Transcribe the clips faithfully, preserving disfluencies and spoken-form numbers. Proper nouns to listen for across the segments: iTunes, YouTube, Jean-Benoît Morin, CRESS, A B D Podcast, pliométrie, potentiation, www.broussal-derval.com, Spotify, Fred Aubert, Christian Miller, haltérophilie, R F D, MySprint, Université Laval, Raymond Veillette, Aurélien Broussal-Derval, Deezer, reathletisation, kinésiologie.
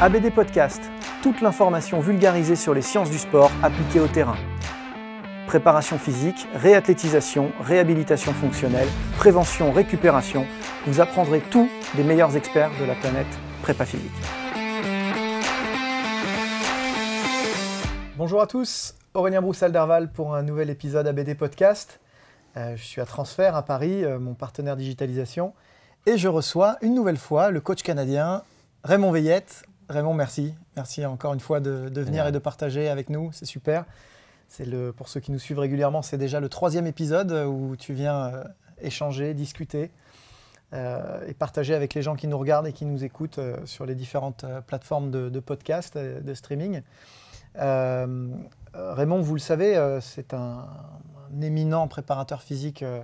A B D Podcast, toute l'information vulgarisée sur les sciences du sport appliquées au terrain. Préparation physique, réathlétisation, réhabilitation fonctionnelle, prévention, récupération, vous apprendrez tout des meilleurs experts de la planète prépa physique. Bonjour à tous, Aurélien Broussal-Derval pour un nouvel épisode A B D Podcast. Euh, je suis à Transfert à Paris, euh, mon partenaire digitalisation, et je reçois une nouvelle fois le coach canadien Raymond Veillette. Raymond, merci. Merci encore une fois de, de venir et de partager avec nous, c'est super. C'est le, pour ceux qui nous suivent régulièrement, c'est déjà le troisième épisode où tu viens euh, échanger, discuter euh, et partager avec les gens qui nous regardent et qui nous écoutent euh, sur les différentes euh, plateformes de, de podcast, euh, de streaming. Euh, Raymond, vous le savez, euh, c'est un, un éminent préparateur physique euh,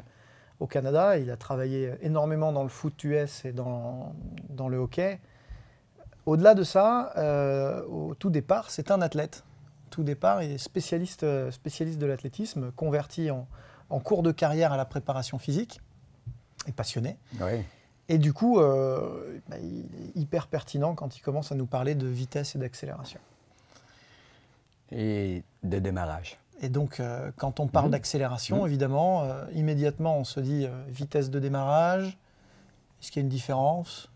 au Canada. Il a travaillé énormément dans le foot U S et dans, dans le hockey. Au-delà de ça, euh, au tout départ, c'est un athlète. Au tout départ, il est spécialiste, spécialiste de l'athlétisme, converti en, en cours de carrière à la préparation physique, et passionné. Oui. Et du coup, euh, bah, il est hyper pertinent quand il commence à nous parler de vitesse et d'accélération. Et de démarrage. Et donc, euh, quand on parle mmh. d'accélération, mmh. évidemment, euh, immédiatement, on se dit euh, vitesse de démarrage, est-ce qu'il y a une différence ?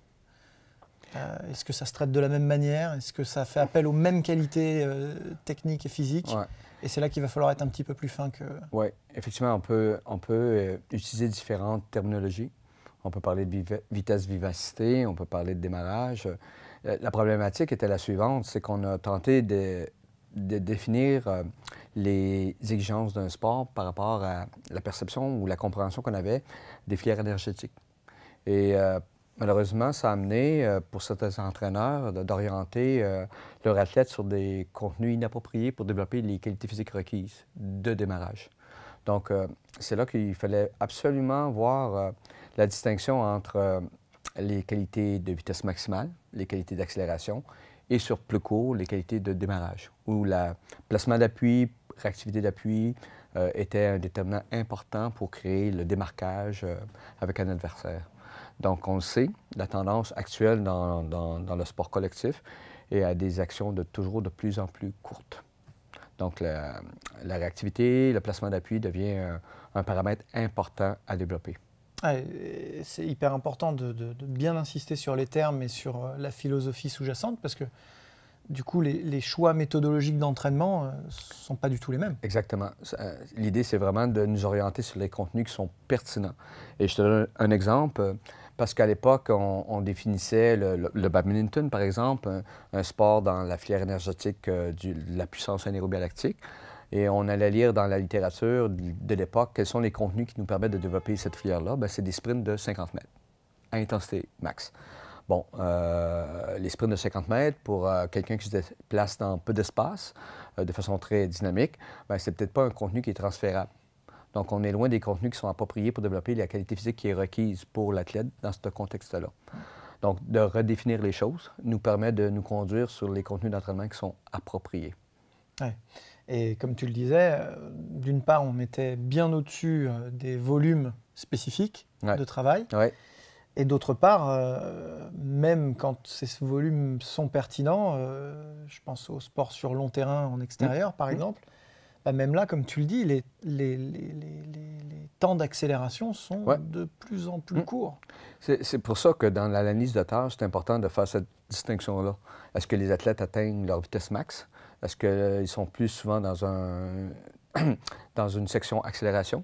Euh, Est-ce que ça se traite de la même manière? Est-ce que ça fait appel aux mêmes qualités euh, techniques et physiques? Ouais. Et c'est là qu'il va falloir être un petit peu plus fin que... Oui, effectivement, on peut, on peut euh, utiliser différentes terminologies. On peut parler de vitesse-vivacité, on peut parler de démarrage. Euh, la problématique était la suivante, c'est qu'on a tenté de, de définir euh, les exigences d'un sport par rapport à la perception ou la compréhension qu'on avait des filières énergétiques. Et... Euh, malheureusement, ça a amené, euh, pour certains entraîneurs, d'orienter euh, leurs athlètes sur des contenus inappropriés pour développer les qualités physiques requises de démarrage. Donc, euh, c'est là qu'il fallait absolument voir euh, la distinction entre euh, les qualités de vitesse maximale, les qualités d'accélération, et sur plus court, les qualités de démarrage, où le placement d'appui, réactivité d'appui, euh, était un déterminant important pour créer le démarquage euh, avec un adversaire. Donc, on le sait, la tendance actuelle dans, dans, dans le sport collectif est à des actions de toujours de plus en plus courtes. Donc, la, la réactivité, le placement d'appui devient un, un paramètre important à développer. Ah, c'est hyper important de, de, de bien insister sur les termes et sur la philosophie sous-jacente parce que, du coup, les, les choix méthodologiques d'entraînement ne euh, sont pas du tout les mêmes. Exactement. L'idée, c'est vraiment de nous orienter sur les contenus qui sont pertinents. Et je te donne un exemple, parce qu'à l'époque, on, on définissait le, le, le badminton, par exemple, un, un sport dans la filière énergétique euh, du, de la puissance anaérobie lactique. Et on allait lire dans la littérature de l'époque quels sont les contenus qui nous permettent de développer cette filière-là. C'est des sprints de cinquante mètres, à intensité max. Bon, euh, les sprints de cinquante mètres, pour euh, quelqu'un qui se déplace dans peu d'espace, euh, de façon très dynamique, c'est peut-être pas un contenu qui est transférable. Donc, on est loin des contenus qui sont appropriés pour développer la qualité physique qui est requise pour l'athlète dans ce contexte-là. Donc, de redéfinir les choses nous permet de nous conduire sur les contenus d'entraînement qui sont appropriés. Ouais. Et comme tu le disais, euh, d'une part, on était bien au-dessus euh, des volumes spécifiques ouais. de travail. Ouais. Et d'autre part, euh, même quand ces volumes sont pertinents, euh, je pense au sport sur long terrain en extérieur, mmh. par exemple, bah même là, comme tu le dis, les, les, les, les, les temps d'accélération sont ouais. de plus en plus mmh. courts. C'est pour ça que dans l'analyse de tâches, c'est important de faire cette distinction-là. Est-ce que les athlètes atteignent leur vitesse max? Est-ce qu'ils euh, sont plus souvent dans, un dans une section accélération?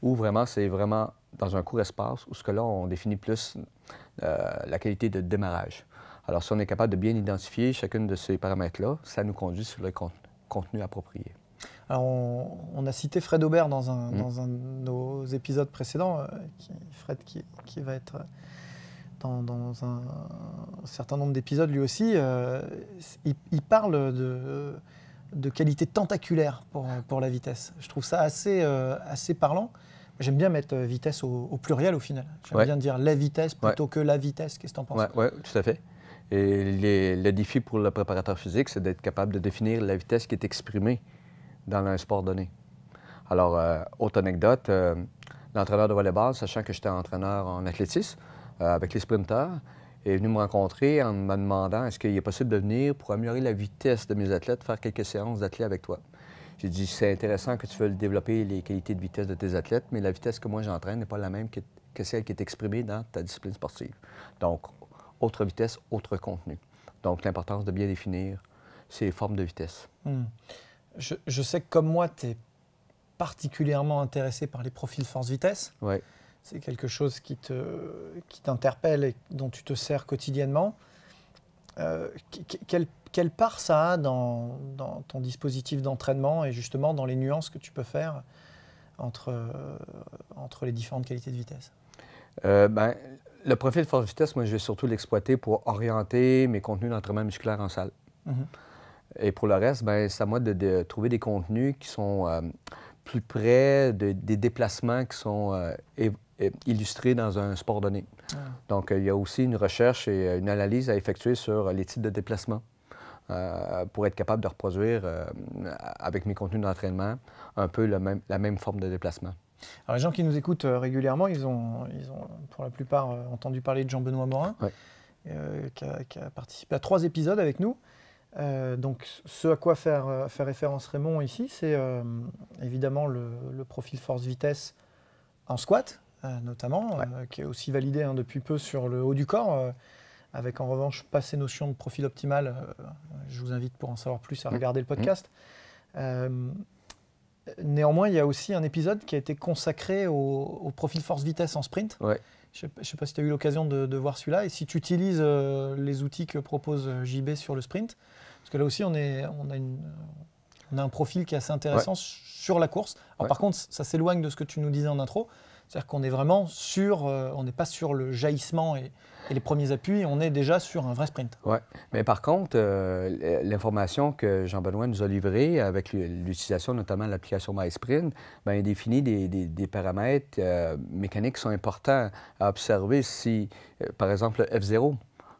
Ou vraiment, c'est vraiment... dans un court espace, où ce que là, on définit plus euh, la qualité de démarrage. Alors, si on est capable de bien identifier chacune de ces paramètres-là, ça nous conduit sur le contenu, contenu approprié. Alors, on, on a cité Fred Aubert dans un, mmh. dans un de nos épisodes précédents, euh, qui, Fred qui, qui va être dans, dans un, un certain nombre d'épisodes lui aussi. Euh, il, il parle de, de qualité tentaculaire pour, pour la vitesse. Je trouve ça assez, euh, assez parlant. J'aime bien mettre vitesse au, au pluriel, au final. J'aime ouais. bien dire la vitesse plutôt ouais. que la vitesse. Qu'est-ce que tu en penses? Oui, ouais, tout à fait. Et les, le défi pour le préparateur physique, c'est d'être capable de définir la vitesse qui est exprimée dans un sport donné. Alors, euh, autre anecdote, euh, l'entraîneur de volleyball, sachant que j'étais entraîneur en athlétisme, euh, avec les sprinteurs, est venu me rencontrer en me demandant est-ce qu'il est possible de venir pour améliorer la vitesse de mes athlètes, faire quelques séances d'athlètes avec toi. J'ai dit, c'est intéressant que tu veux développer les qualités de vitesse de tes athlètes, mais la vitesse que moi j'entraîne n'est pas la même que, que celle qui est exprimée dans ta discipline sportive. Donc, autre vitesse, autre contenu. Donc, l'importance de bien définir ces formes de vitesse. Mmh. Je, je sais que comme moi, tu es particulièrement intéressé par les profils force-vitesse. Oui. C'est quelque chose qui te, qui t'interpelle et dont tu te sers quotidiennement. Euh, quelle, quelle part ça a dans, dans ton dispositif d'entraînement et justement dans les nuances que tu peux faire entre, entre les différentes qualités de vitesse? euh, ben, Le profil de force-vitesse, moi, je vais surtout l'exploiter pour orienter mes contenus d'entraînement musculaire en salle. Mm-hmm. Et pour le reste, ben, c'est à moi de, de trouver des contenus qui sont euh, plus près de, des déplacements qui sont euh, illustrés dans un sport donné. Ah. Donc, euh, il y a aussi une recherche et une analyse à effectuer sur les types de déplacements euh, pour être capable de reproduire euh, avec mes contenus d'entraînement un peu le même, la même forme de déplacement. Alors, les gens qui nous écoutent régulièrement, ils ont, ils ont pour la plupart entendu parler de Jean-Benoît Morin, oui. euh, qui, a, qui a participé à trois épisodes avec nous. Euh, donc, ce à quoi faire, faire référence Raymond ici, c'est euh, évidemment le, le profil force-vitesse en squat, euh, notamment, ouais. euh, qui est aussi validé hein, depuis peu sur le haut du corps, euh, avec en revanche pas ces notions de profil optimal. Euh, je vous invite pour en savoir plus à regarder mmh. le podcast. Mmh. Euh, néanmoins, il y a aussi un épisode qui a été consacré au, au profil force-vitesse en sprint. Ouais. Je ne sais pas si tu as eu l'occasion de, de voir celui-là et si tu utilises euh, les outils que propose J B sur le sprint. Parce que là aussi, on, est, on, a, une, on a un profil qui est assez intéressant ouais. sur la course. Alors, ouais. Par contre, ça s'éloigne de ce que tu nous disais en intro. C'est-à-dire qu'on est vraiment sur, euh, on n'est pas sur le jaillissement et, et les premiers appuis, on est déjà sur un vrai sprint. Oui, mais par contre, euh, l'information que Jean-Benoît nous a livrée avec l'utilisation notamment de l'application MySprint, bien, il définit des, des, des paramètres euh, mécaniques qui sont importants à observer si, euh, par exemple, le F zéro.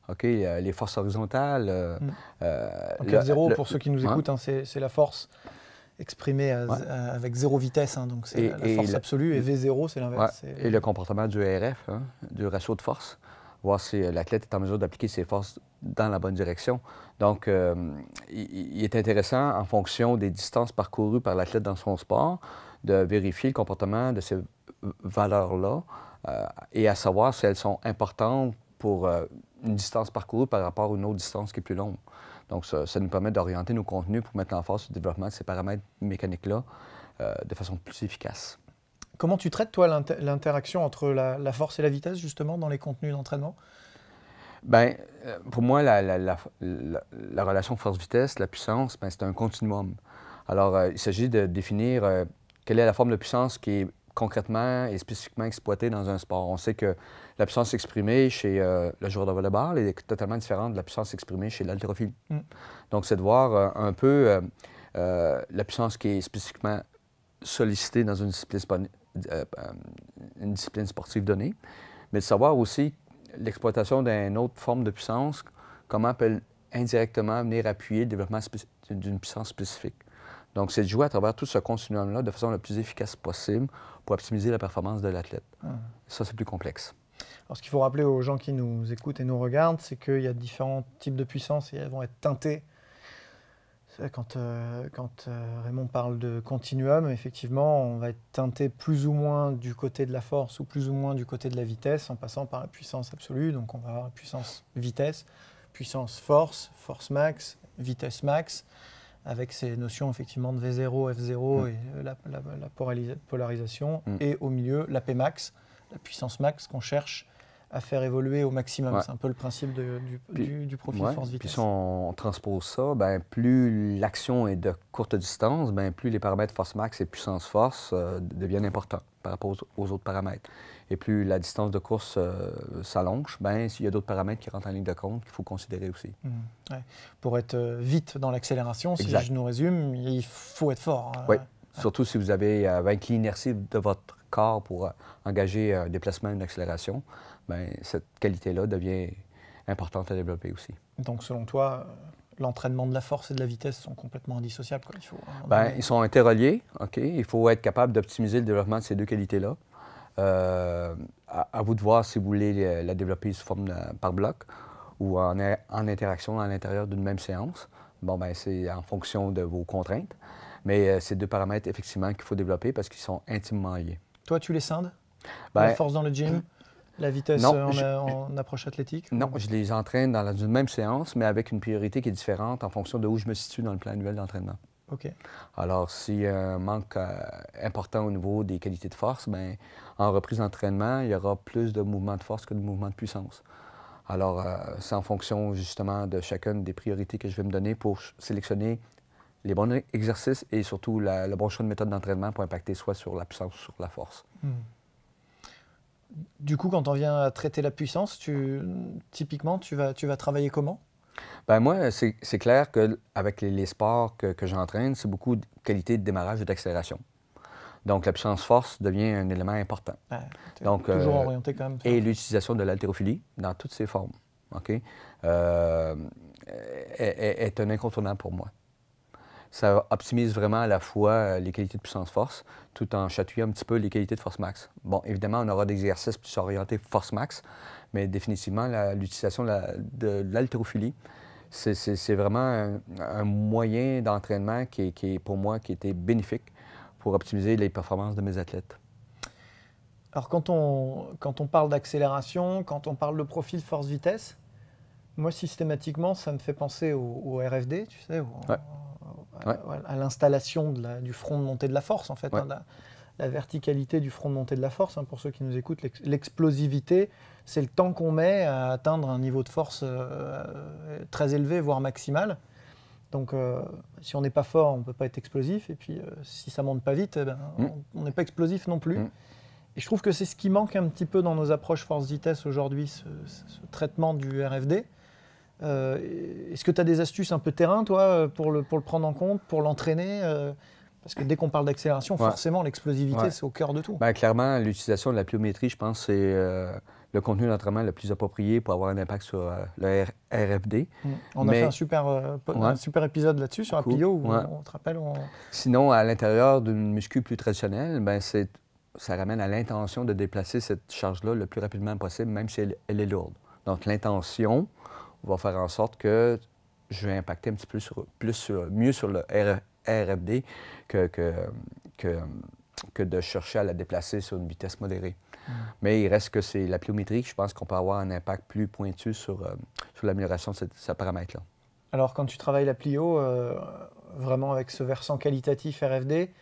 OK, euh, les forces horizontales. Euh, mm. euh, Donc, le F zéro, le, pour ceux qui nous écoutent, hein, hein, c'est la force exprimé à, ouais. à, avec zéro vitesse, hein, donc c'est la force et absolue, et V zéro, c'est l'inverse. Ouais. Et le comportement du R F, hein, du ratio de force, voir si l'athlète est en mesure d'appliquer ses forces dans la bonne direction. Donc, euh, il, il est intéressant, en fonction des distances parcourues par l'athlète dans son sport, de vérifier le comportement de ces valeurs-là, euh, et à savoir si elles sont importantes pour euh, une distance parcourue par rapport à une autre distance qui est plus longue. Donc, ça, ça nous permet d'orienter nos contenus pour mettre en face le développement de ces paramètres mécaniques-là euh, de façon plus efficace. Comment tu traites, toi, l'interaction entre la, la force et la vitesse, justement, dans les contenus d'entraînement? Bien, pour moi, la, la, la, la, la relation force-vitesse, la puissance, c'est un continuum. Alors, euh, il s'agit de définir euh, quelle est la forme de puissance qui est concrètement et spécifiquement exploitée dans un sport. On sait que la puissance exprimée chez euh, le joueur de volleyball est totalement différente de la puissance exprimée chez l'haltérophile. Mm. Donc, c'est de voir euh, un peu euh, euh, la puissance qui est spécifiquement sollicitée dans une discipline, euh, une discipline sportive donnée, mais de savoir aussi l'exploitation d'une autre forme de puissance, comment peut indirectement venir appuyer le développement d'une puissance spécifique. Donc, c'est de jouer à travers tout ce continuum-là de façon la plus efficace possible pour optimiser la performance de l'athlète. Mmh. Ça, c'est plus complexe. Alors, ce qu'il faut rappeler aux gens qui nous écoutent et nous regardent, c'est qu'il y a différents types de puissance et elles vont être teintées. Quand, euh, quand euh, Raymond parle de continuum, effectivement, on va être teinté plus ou moins du côté de la force ou plus ou moins du côté de la vitesse en passant par la puissance absolue. Donc, on va avoir puissance vitesse, puissance force, force max, vitesse max, avec ces notions effectivement de V zéro, F zéro mm. et la, la, la polarisation, mm. et au milieu la P max, la puissance max qu'on cherche à faire évoluer au maximum. Ouais. C'est un peu le principe de, du, puis, du, du profil ouais. force-vitesse. Puis si on transpose ça, bien, plus l'action est de courte distance, bien, plus les paramètres force max et puissance force euh, deviennent importants par rapport aux, aux autres paramètres. Et plus la distance de course euh, s'allonge, bien, s'il y a d'autres paramètres qui rentrent en ligne de compte qu'il faut considérer aussi. Mmh. Ouais. Pour être vite dans l'accélération, si je nous résume, il faut être fort. Hein. Oui, ouais. Surtout si vous avez euh, vaincu l'inertie de votre corps pour euh, engager un déplacement, une accélération. Bien, cette qualité-là devient importante à développer aussi. Donc, selon toi, l'entraînement de la force et de la vitesse sont complètement indissociables, quoi. Il faut, bien, donné... Ils sont interreliés. Okay? Il faut être capable d'optimiser le développement de ces deux qualités-là. Euh, à, à vous de voir si vous voulez la développer sous forme de, par bloc ou en, en interaction à l'intérieur d'une même séance. Bon, ben c'est en fonction de vos contraintes. Mais euh, c'est deux paramètres, effectivement, qu'il faut développer parce qu'ils sont intimement liés. Toi, tu les scindes? Ben, la force dans le gym? La vitesse non, en, je, en approche athlétique? Non, ou... je les entraîne dans la, une même séance, mais avec une priorité qui est différente en fonction de où je me situe dans le plan annuel d'entraînement. OK. Alors, s'il y a un manque euh, important au niveau des qualités de force, bien, en reprise d'entraînement, il y aura plus de mouvements de force que de mouvements de puissance. Alors, euh, c'est en fonction, justement, de chacune des priorités que je vais me donner pour sélectionner les bons exercices et surtout la, le bon choix de méthode d'entraînement pour impacter soit sur la puissance ou sur la force. Mm. Du coup, quand on vient à traiter la puissance, tu, typiquement, tu vas, tu vas travailler comment? Ben moi, c'est clair qu'avec les, les sports que, que j'entraîne, c'est beaucoup de qualité de démarrage et d'accélération. Donc, la puissance-force devient un élément important. Ah, donc, toujours euh, orienté quand même. Et l'utilisation de l'haltérophilie dans toutes ses formes, okay, euh, est, est un incontournable pour moi. Ça optimise vraiment à la fois les qualités de puissance-force, tout en chatouillant un petit peu les qualités de force-max. Bon, évidemment, on aura des exercices plus orientés force-max, mais définitivement, l'utilisation de l'haltérophilie, c'est vraiment un, un moyen d'entraînement qui, qui est, pour moi, qui était bénéfique pour optimiser les performances de mes athlètes. Alors, quand on, quand on parle d'accélération, quand on parle de profil force-vitesse, moi, systématiquement, ça me fait penser au, au R F D, tu sais, au... Ouais. Ouais. À l'installation du front de montée de la force, en fait, ouais. hein, la, la verticalité du front de montée de la force, hein, pour ceux qui nous écoutent, l'explosivité, c'est le temps qu'on met à atteindre un niveau de force euh, très élevé, voire maximal. Donc, euh, si on n'est pas fort, on ne peut pas être explosif, et puis euh, si ça ne monte pas vite, eh ben, mmh. on n'est pas explosif non plus. Mmh. Et je trouve que c'est ce qui manque un petit peu dans nos approches force-vitesse aujourd'hui, ce, ce traitement du R F D. Euh, Est-ce que tu as des astuces un peu terrain, toi, pour le, pour le prendre en compte, pour l'entraîner? euh, Parce que dès qu'on parle d'accélération, ouais. forcément, l'explosivité, ouais. c'est au cœur de tout. Bien, clairement, l'utilisation de la pliométrie, je pense, c'est euh, le contenu d'entraînement le plus approprié pour avoir un impact sur euh, le R F D. Mmh. On Mais... a fait un super, euh, ouais. un super épisode là-dessus, sur cool. la plio, où ouais. on, on te rappelle... On... Sinon, à l'intérieur d'une muscu plus traditionnelle, bien, ça ramène à l'intention de déplacer cette charge-là le plus rapidement possible, même si elle, elle est lourde. Donc, l'intention... va faire en sorte que je vais impacter un petit peu sur, plus sur, mieux sur le R F D que, que, que, que de chercher à la déplacer sur une vitesse modérée. Mm. Mais il reste que c'est la pliométrie, je pense qu'on peut avoir un impact plus pointu sur, euh, sur l'amélioration de ce, ce paramètre-là. Alors, quand tu travailles la plio, euh, vraiment avec ce versant qualitatif R F D,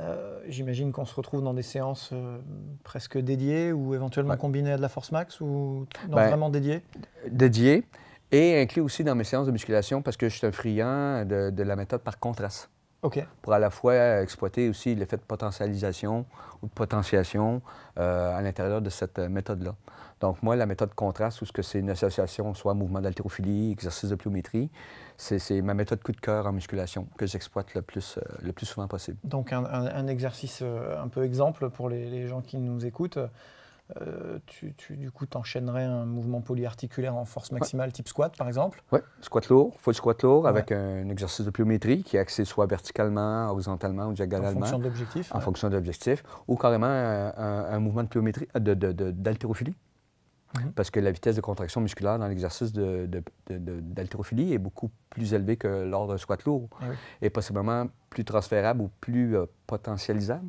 euh, j'imagine qu'on se retrouve dans des séances euh, presque dédiées ou éventuellement ouais. combinées à de la force max ou non, ben, vraiment dédiées? Dédiées. Et inclus aussi dans mes séances de musculation parce que je suis un friand de, de la méthode par contraste. OK. Pour à la fois exploiter aussi l'effet de potentialisation ou de potentiation euh, à l'intérieur de cette méthode-là. Donc moi, la méthode contraste, où c'est une association soit mouvement d'haltérophilie, exercice de pliométrie, c'est ma méthode coup de cœur en musculation que j'exploite le plus, euh, le plus souvent possible. Donc un, un, un exercice un peu exemple pour les, les gens qui nous écoutent. Euh, tu, tu, du coup, t'enchaînerais un mouvement polyarticulaire en force maximale ouais. type squat, par exemple? Oui, squat lourd, full squat lourd, ouais. avec un, un exercice de pliométrie qui est axé soit verticalement, horizontalement ou diagonalement. En fonction de l'objectif. En ouais. fonction de l'objectif. Ou carrément un, un, un mouvement de pliométrie, de, de, de, d'haltérophilie. Mm-hmm. Parce que la vitesse de contraction musculaire dans l'exercice de, de, de, de, d'haltérophilie est beaucoup plus élevée que lors d'un squat lourd. Ah oui. Et possiblement plus transférable ou plus euh, potentialisable.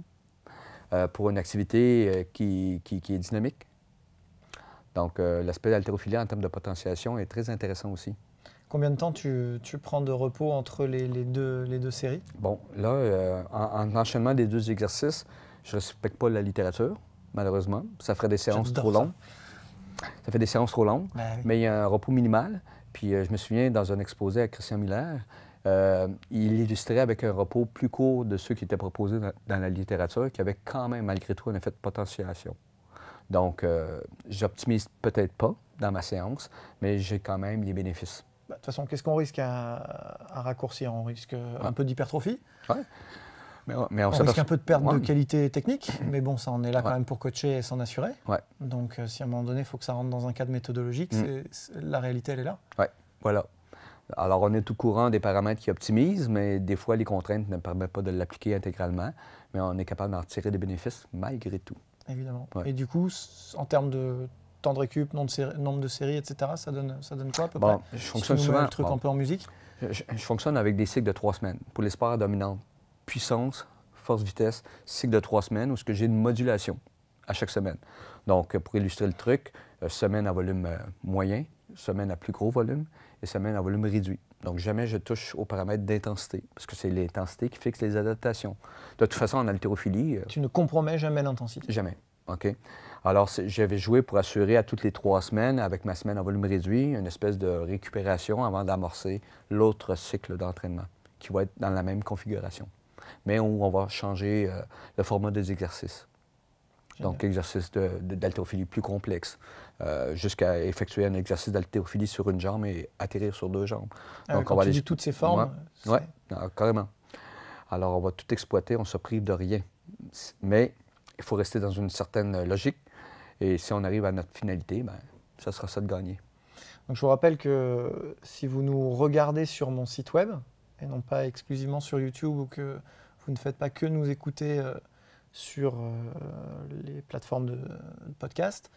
Euh, pour une activité euh, qui, qui, qui est dynamique. Donc, euh, l'aspect d'haltérophilie en termes de potentiation est très intéressant aussi. Combien de temps tu, tu prends de repos entre les, les, deux, les deux séries? Bon, là, euh, en, en enchaînement des deux exercices, je ne respecte pas la littérature, malheureusement. Ça ferait des séances trop longues. Ça. ça fait des séances trop longues, ben, oui. mais il y a un repos minimal. Puis, euh, je me souviens, dans un exposé à Christian Miller, Euh, il illustrait avec un repos plus court de ceux qui étaient proposés dans, dans la littérature, qui avait quand même, malgré tout, un effet de potentiation. Donc, euh, j'optimise peut-être pas dans ma séance, mais j'ai quand même les bénéfices. De toute façon, qu'est-ce qu'on risque à, à raccourcir? On risque ouais. un peu d'hypertrophie. Oui. Mais, mais on, on risque un peu de perte ouais. de qualité technique, mais bon, ça, on est là ouais. quand même pour coacher et s'en assurer. Ouais. Donc, euh, si à un moment donné, il faut que ça rentre dans un cadre méthodologique, mm. c'est, la réalité, elle est là. Oui, voilà. Alors, on est tout courant des paramètres qui optimisent, mais des fois, les contraintes ne permettent pas de l'appliquer intégralement, mais on est capable d'en tirer des bénéfices malgré tout. Évidemment. Ouais. Et du coup, en termes de temps de récup, nombre de, séri nombre de séries, et cetera, ça donne, ça donne quoi à peu bon, près? Je fonctionne souvent un truc bon, un peu en musique. Je, je, je fonctionne avec des cycles de trois semaines. Pour les sports dominants, puissance, force, vitesse, cycle de trois semaines où j'ai une modulation à chaque semaine. Donc, pour illustrer le truc, semaine à volume moyen, semaine à plus gros volume et semaine à volume réduit. Donc, jamais je touche aux paramètres d'intensité, parce que c'est l'intensité qui fixe les adaptations. De toute façon, en haltérophilie... Tu ne compromets jamais l'intensité? Jamais, OK. Alors, j'avais joué pour assurer à toutes les trois semaines, avec ma semaine à volume réduit, une espèce de récupération avant d'amorcer l'autre cycle d'entraînement, qui va être dans la même configuration, mais où on va changer euh, le format des exercices. Génial. Donc, exercice d'haltérophilie plus complexe, euh, jusqu'à effectuer un exercice d'haltérophilie sur une jambe et atterrir sur deux jambes. Ah, donc, quand on va tu aller... dis toutes ces formes? Oui, ouais, carrément. Alors, on va tout exploiter, on ne se prive de rien. Mais il faut rester dans une certaine logique. Et si on arrive à notre finalité, ben, ça sera ça de gagner. Donc, je vous rappelle que si vous nous regardez sur mon site web, et non pas exclusivement sur YouTube, ou que vous ne faites pas que nous écouter... Euh, sur euh, les plateformes de, de podcast,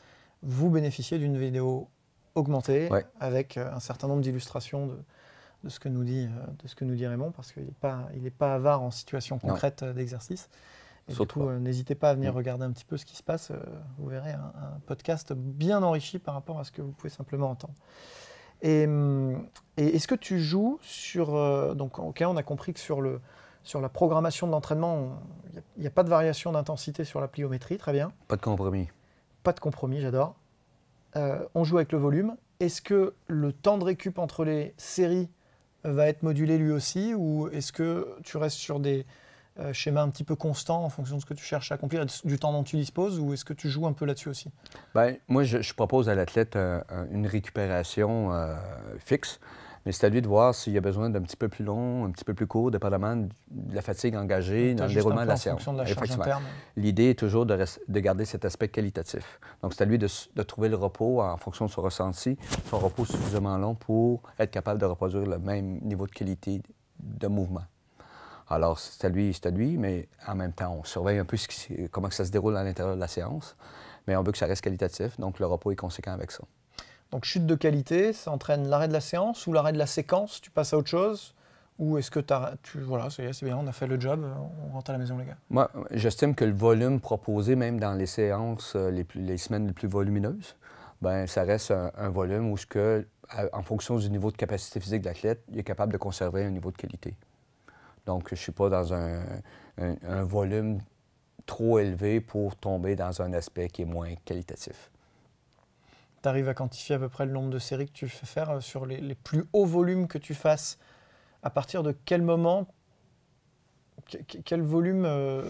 vous bénéficiez d'une vidéo augmentée, ouais, avec euh, un certain nombre d'illustrations de, de ce que nous dit, euh, de ce que nous dit Raymond, parce qu'il n'est pas, il n'est pas avare en situation concrète d'exercice. Et du coup, euh, n'hésitez pas à venir mmh. regarder un petit peu ce qui se passe. Euh, vous verrez un, un podcast bien enrichi par rapport à ce que vous pouvez simplement entendre. Et, et est-ce que tu joues sur... Euh, donc, OK, on a compris que sur le... Sur la programmation de l'entraînement, il n'y a, a pas de variation d'intensité sur la pliométrie, très bien. Pas de compromis. Pas de compromis, j'adore. Euh, on joue avec le volume. Est-ce que le temps de récup entre les séries va être modulé lui aussi, ou est-ce que tu restes sur des euh, schémas un petit peu constants en fonction de ce que tu cherches à accomplir et du temps dont tu disposes, ou est-ce que tu joues un peu là-dessus aussi? Bien, moi, je, je propose à l'athlète euh, une récupération euh, fixe. Mais c'est à lui de voir s'il y a besoin d'un petit peu plus long, un petit peu plus court, dépendamment de la fatigue engagée dans le déroulement de la séance. L'idée est toujours de, de garder cet aspect qualitatif. Donc, c'est à lui de, de trouver le repos en fonction de son ressenti, son repos suffisamment long pour être capable de reproduire le même niveau de qualité de mouvement. Alors, c'est à lui, c'est à lui, mais en même temps, on surveille un peu ce qui, comment ça se déroule à l'intérieur de la séance, mais on veut que ça reste qualitatif, donc le repos est conséquent avec ça. Donc, chute de qualité, ça entraîne l'arrêt de la séance ou l'arrêt de la séquence, tu passes à autre chose? Ou est-ce que tu... Voilà, c'est bien, on a fait le job, on rentre à la maison, les gars. Moi, j'estime que le volume proposé, même dans les séances, les, plus, les semaines les plus volumineuses, ben ça reste un, un volume où, ce que, en fonction du niveau de capacité physique de l'athlète, il est capable de conserver un niveau de qualité. Donc, je ne suis pas dans un, un, un volume trop élevé pour tomber dans un aspect qui est moins qualitatif. Tu arrives à quantifier à peu près le nombre de séries que tu fais faire sur les, les plus hauts volumes que tu fasses? À partir de quel moment, quel volume euh,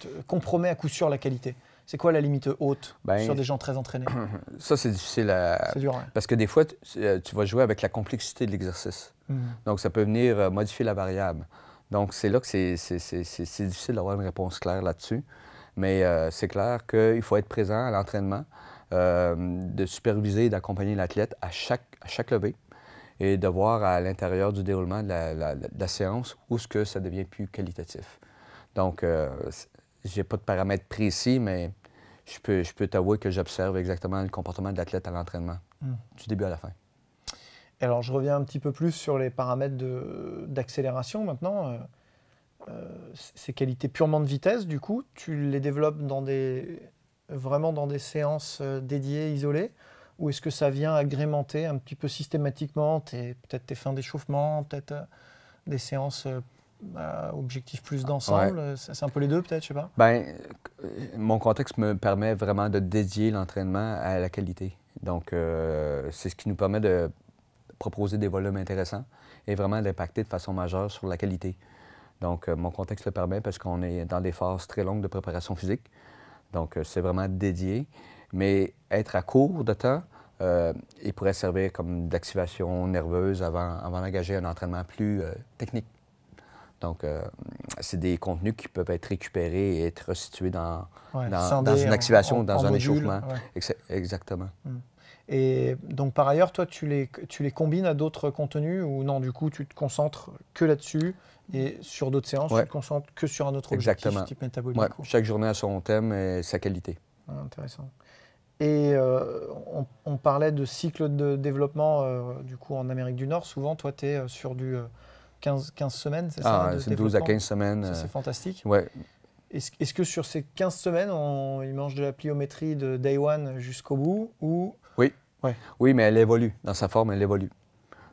te, te compromet à coup sûr la qualité? C'est quoi la limite haute ben, sur des gens très entraînés? Ça, c'est difficile à... C'est dur, hein? Parce que des fois, tu, tu vas jouer avec la complexité de l'exercice. Mmh. Donc, ça peut venir modifier la variable. Donc, c'est là que c'est difficile d'avoir une réponse claire là-dessus. Mais euh, c'est clair qu'il faut être présent à l'entraînement. Euh, de superviser et d'accompagner l'athlète à chaque, à chaque levée et de voir à l'intérieur du déroulement de la, la, de la séance où ce que ça devient plus qualitatif. Donc, euh, j'ai pas de paramètres précis, mais je peux, je peux t'avouer que j'observe exactement le comportement de l'athlète à l'entraînement, mmh. du début à la fin. Et alors, je reviens un petit peu plus sur les paramètres d'accélération maintenant. Euh, euh, ces qualités purement de vitesse, du coup, tu les développes dans des... vraiment dans des séances dédiées, isolées, ou est-ce que ça vient agrémenter un petit peu systématiquement peut-être tes fins d'échauffement, peut-être euh, des séances euh, objectifs plus d'ensemble? Ouais. C'est un peu les deux peut-être, je sais pas. Bien, mon contexte me permet vraiment de dédier l'entraînement à la qualité. Donc, euh, c'est ce qui nous permet de proposer des volumes intéressants et vraiment d'impacter de façon majeure sur la qualité. Donc, euh, mon contexte le permet parce qu'on est dans des phases très longues de préparation physique. Donc, c'est vraiment dédié. Mais être à court de temps, euh, il pourrait servir comme d'activation nerveuse avant, avant d'engager un entraînement plus euh, technique. Donc, euh, c'est des contenus qui peuvent être récupérés et être restitués dans, ouais, dans, dans une activation, en, en, dans en un module, échauffement. Ouais. Exactement. Et donc, par ailleurs, toi, tu les, tu les combines à d'autres contenus ou non, du coup, tu te concentres que là-dessus? Et sur d'autres séances, ouais. tu te concentres que sur un autre objectif, exactement. Type métabolique? Ouais. Chaque journée a son thème et sa qualité. Intéressant. Et euh, on, on parlait de cycle de développement euh, du coup en Amérique du Nord. Souvent, toi, tu es sur du quinze, quinze semaines, c'est ça? Ah, c'est douze à quinze semaines. C'est fantastique. Ouais. Est-ce est-ce que sur ces quinze semaines, on, ils mangent de la pliométrie de day one jusqu'au bout ou... Oui. Ouais. Oui, mais elle évolue. Dans sa forme, elle évolue.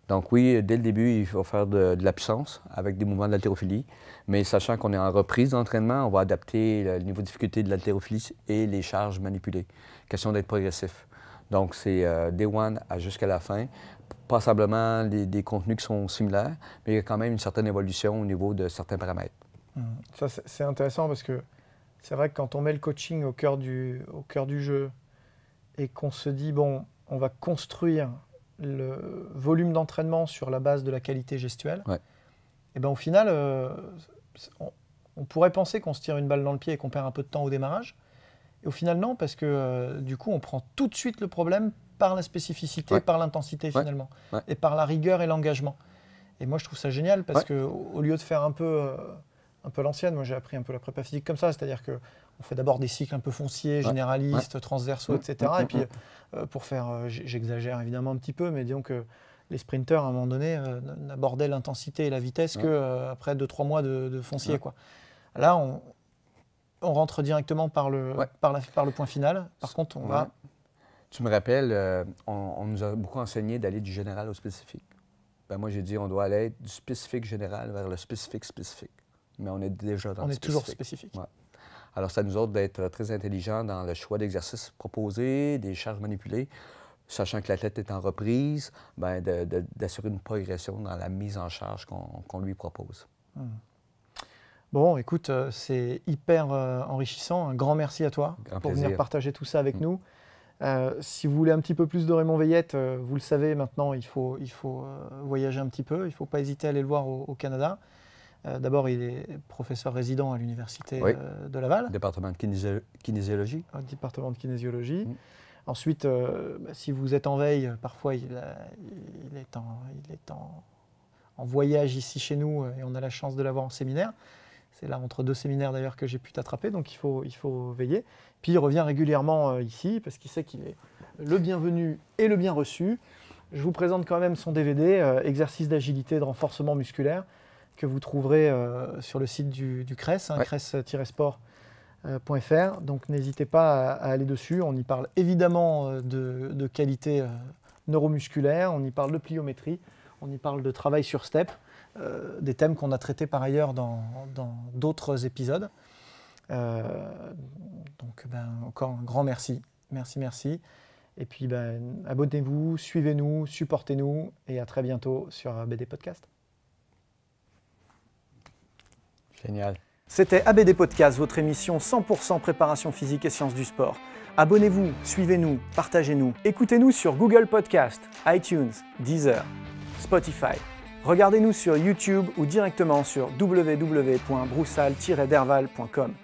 Donc oui, dès le début, il faut faire de, de la puissance avec des mouvements de l'haltérophilie. Mais sachant qu'on est en reprise d'entraînement, on va adapter le niveau de difficulté de l'haltérophilie et les charges manipulées. Question d'être progressif. Donc c'est euh, day one à jusqu'à la fin. Passablement, les, des contenus qui sont similaires, mais il y a quand même une certaine évolution au niveau de certains paramètres. Mmh. Ça, c'est intéressant parce que c'est vrai que quand on met le coaching au cœur du, au cœur du jeu et qu'on se dit, bon, on va construire le volume d'entraînement sur la base de la qualité gestuelle, ouais. Et ben au final, euh, on, on pourrait penser qu'on se tire une balle dans le pied et qu'on perd un peu de temps au démarrage. Et au final, non, parce que euh, du coup, on prend tout de suite le problème par la spécificité, ouais. Par l'intensité, ouais. Finalement, ouais. Et par la rigueur et l'engagement. Et moi, je trouve ça génial parce ouais. que au lieu de faire un peu, euh, un peu l'ancienne, moi, j'ai appris un peu la prépa physique comme ça, c'est-à-dire que on fait d'abord des cycles un peu fonciers, généralistes, ouais. Ouais. transversaux, et cetera. Et puis, euh, pour faire, euh, j'exagère évidemment un petit peu, mais disons que les sprinteurs, à un moment donné, euh, n'abordaient l'intensité et la vitesse ouais. qu'après euh, deux trois mois de, de foncier. Ouais. Quoi. Là, on, on rentre directement par le, ouais. par, la, par le point final. Par contre, on ouais. va... Tu me rappelles, euh, on, on nous a beaucoup enseigné d'aller du général au spécifique. Ben, moi, j'ai dit, on doit aller du spécifique général vers le spécifique spécifique. Mais on est déjà dans on le spécifique. On est toujours spécifique. Ouais. Alors, ça nous autres d'être très intelligents dans le choix d'exercices proposés, des charges manipulées, sachant que l'athlète est en reprise, ben d'assurer une progression dans la mise en charge qu'on qu'on lui propose. Hum. Bon, écoute, c'est hyper enrichissant. Un grand merci à toi grand pour plaisir. venir partager tout ça avec hum. nous. Euh, si vous voulez un petit peu plus de Raymond Veillette, euh, vous le savez maintenant, il faut, il faut euh, voyager un petit peu. Il ne faut pas hésiter à aller le voir au, au Canada. Euh, D'abord, il est professeur résident à l'Université oui. euh, de Laval. Département de kinésio kinésiologie. Ah, département de kinésiologie. Mmh. Ensuite, euh, bah, si vous êtes en veille, parfois il, a, il est, en, il est en, en voyage ici chez nous et on a la chance de l'avoir en séminaire. C'est là, entre deux séminaires d'ailleurs, que j'ai pu t'attraper, donc il faut, il faut veiller. Puis il revient régulièrement euh, ici, parce qu'il sait qu'il est le bienvenu et le bien reçu. Je vous présente quand même son D V D, euh, exercice d'agilité, de renforcement musculaire, que vous trouverez euh, sur le site du, du CRESS, hein, ouais. cress tiret sport point F R. Donc n'hésitez pas à, à aller dessus. On y parle évidemment euh, de, de qualité euh, neuromusculaire, on y parle de pliométrie, on y parle de travail sur step. Euh, des thèmes qu'on a traités par ailleurs dans d'autres épisodes. Euh, donc, ben, encore un grand merci. Merci, merci. Et puis, ben, abonnez-vous, suivez-nous, supportez-nous et à très bientôt sur A B D Podcast. Génial. C'était A B D Podcast, votre émission cent pour cent préparation physique et sciences du sport. Abonnez-vous, suivez-nous, partagez-nous. Écoutez-nous sur Google Podcast, iTunes, Deezer, Spotify. Regardez-nous sur YouTube ou directement sur w w w point broussal tiret derval point com.